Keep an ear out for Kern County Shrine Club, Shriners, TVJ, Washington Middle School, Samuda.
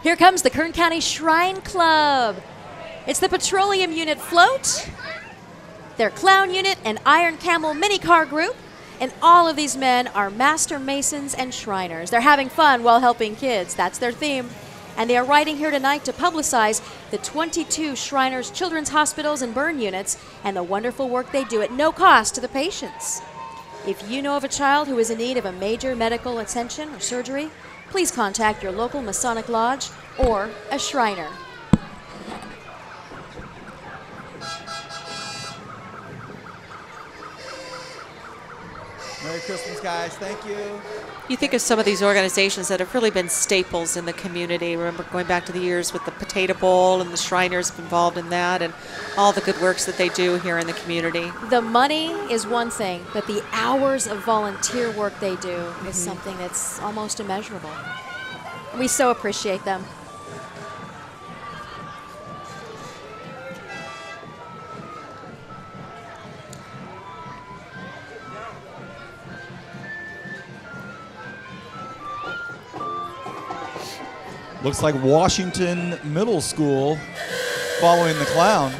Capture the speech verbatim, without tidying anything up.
Here comes the Kern County Shrine Club. It's the petroleum unit float, their clown unit, and Iron Camel mini car group. And all of these men are master masons and shriners. They're having fun while helping kids. That's their theme. And they are riding here tonight to publicize the twenty-two Shriners Children's Hospitals and burn units and the wonderful work they do at no cost to the patients. If you know of a child who is in need of a major medical attention or surgery, please contact your local Masonic Lodge or a Shriner. Merry Christmas, guys. Thank you. You think of some of these organizations that have really been staples in the community. Remember going back to the years with the Potato Bowl and the Shriners involved in that and all the good works that they do here in the community. The money is one thing, but the hours of volunteer work they do mm-hmm. is something that's almost immeasurable. We so appreciate them. Looks like Washington Middle School following the clown.